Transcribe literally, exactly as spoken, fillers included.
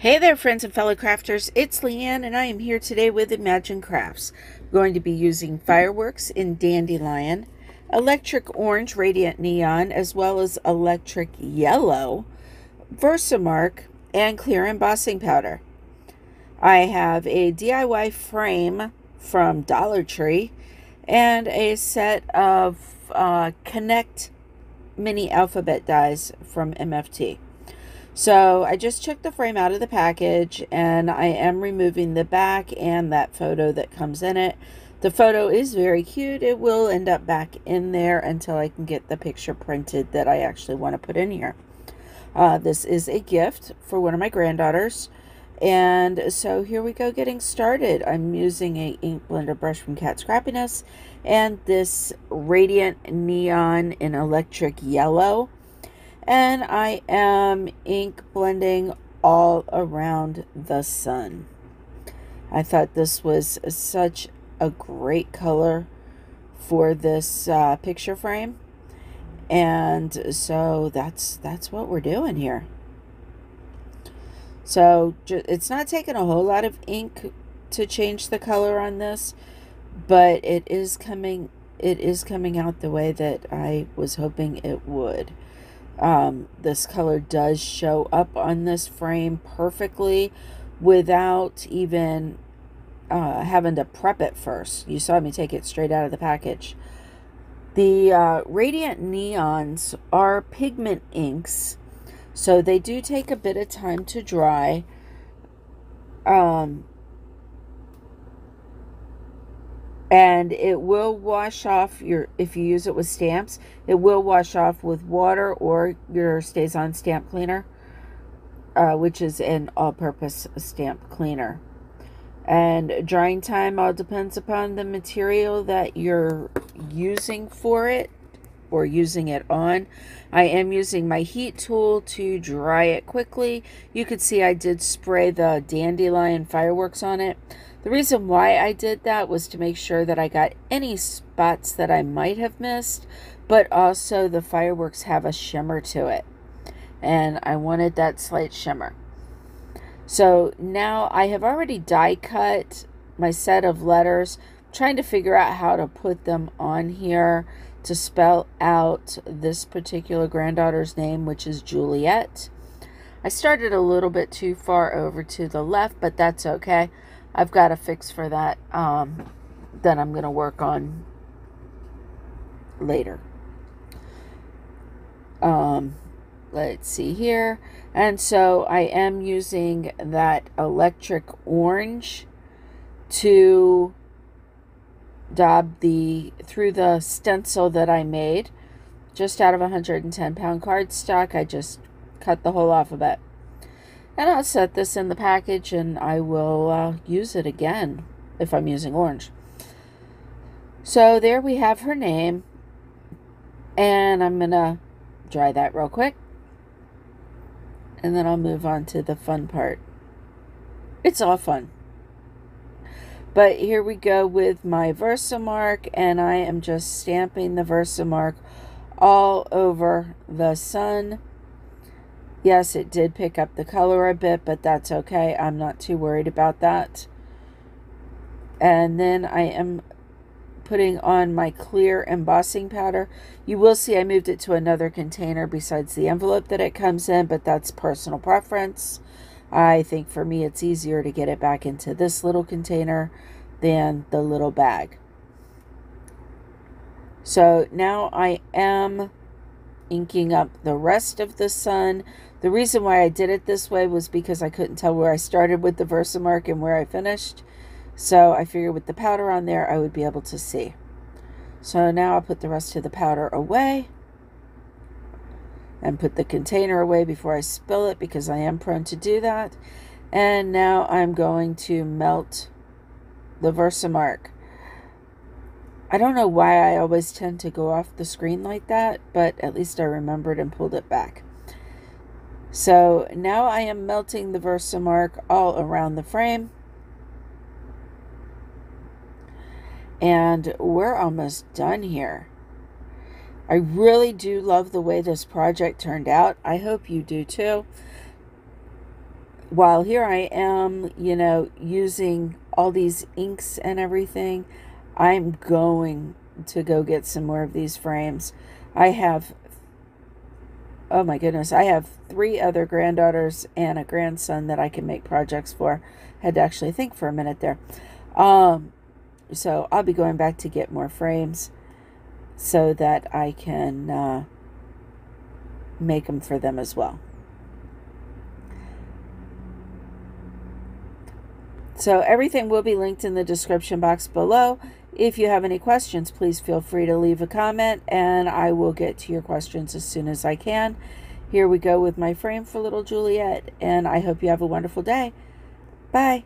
Hey there friends and fellow crafters, it's Leanne and I am here today with Imagine Crafts. I'm going to be using fireworks in Dandelion, Electric Orange Radiant Neon, as well as Electric Yellow, Versamark, and clear embossing powder. I have a D I Y frame from Dollar Tree and a set of uh, Connect Mini Alphabet dies from M F T. So I just took the frame out of the package and I am removing the back and that photo that comes in it. The photo is very cute. It will end up back in there until I can get the picture printed that I actually want to put in here. Uh, this is a gift for one of my granddaughters. And so here we go, getting started. I'm using a ink blender brush from Cat Scrappiness and this Radiant Neon in Electric Yellow. And I am ink blending all around the sun. I thought this was such a great color for this uh, picture frame. And so that's that's what we're doing here. So it's not taking a whole lot of ink to change the color on this, but it is coming it is coming out the way that I was hoping it would. Um, this color does show up on this frame perfectly without even uh, having to prep it first. You saw me take it straight out of the package. The uh, Radiant Neons are pigment inks, so they do take a bit of time to dry. Um, And it will wash off your, if you use it with stamps, it will wash off with water or your StazOn stamp cleaner, uh, which is an all-purpose stamp cleaner. And drying time all depends upon the material that you're using for it or using it on. I am using my heat tool to dry it quickly. You could see I did spray the Dandelion fireworks on it. The reason why I did that was to make sure that I got any spots that I might have missed, but also the fireworks have a shimmer to it, and I wanted that slight shimmer. So now I have already die cut my set of letters. I'm trying to figure out how to put them on here to spell out this particular granddaughter's name, which is Juliet. I started a little bit too far over to the left, but that's okay. I've got a fix for that um, that I'm going to work on later. Um, let's see here. And so I am using that electric orange to daub the through the stencil that I made just out of one hundred ten pound cardstock. I just cut the whole alphabet. And I'll set this in the package and I will uh, use it again if I'm using orange. So there we have her name. And I'm going to dry that real quick. And then I'll move on to the fun part. It's all fun. But here we go with my Versamark. And I am just stamping the Versamark all over the sun. Yes, it did pick up the color a bit, but that's okay. I'm not too worried about that. And then I am putting on my clear embossing powder. You will see I moved it to another container besides the envelope that it comes in, but that's personal preference. I think for me it's easier to get it back into this little container than the little bag. So now I am inking up the rest of the sun. The reason why I did it this way was because I couldn't tell where I started with the Versamark and where I finished. So I figured with the powder on there, I would be able to see. So now I'll put the rest of the powder away and put the container away before I spill it because I am prone to do that. And now I'm going to melt the Versamark. I don't know why I always tend to go off the screen like that, but at least I remembered and pulled it back. So now I am melting the Versamark all around the frame. And we're almost done here. I really do love the way this project turned out. I hope you do too. while here I am, you know, using all these inks and everything, I'm going to go get some more of these frames. I have, oh my goodness, I have three other granddaughters and a grandson that I can make projects for. I had to actually think for a minute there. Um, so I'll be going back to get more frames so that I can uh, make them for them as well. So everything will be linked in the description box below. If you have any questions, please feel free to leave a comment and I will get to your questions as soon as I can. Here we go with my frame for little Juliet, and I hope you have a wonderful day. Bye.